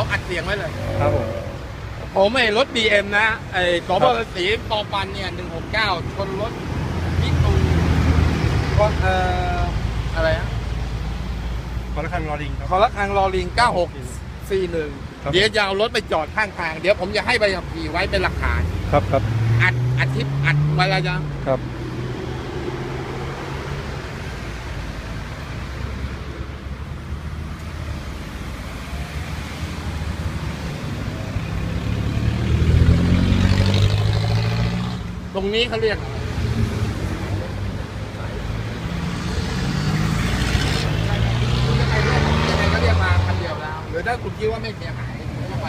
เราอัดเสียงไว้เลยครับผมผมไอ้รถ BM นะไอ้ขอบรสีปอปันเนี่ย169ชนรถพิตูก็อะไรนะขอระฆังรอลิงครับขอระฆังรอลิง9641เดี๋ยวจะเอารถไปจอดข้างทางเดี๋ยวผมจะให้ใบขับขี่ไว้เป็นหลักฐานครับครับอัดคลิปอัดไว้แล้วจ้ะครับตรงนี้เขาเรียกถ้าคุณคิดว่าไม่เสียหายก็ไป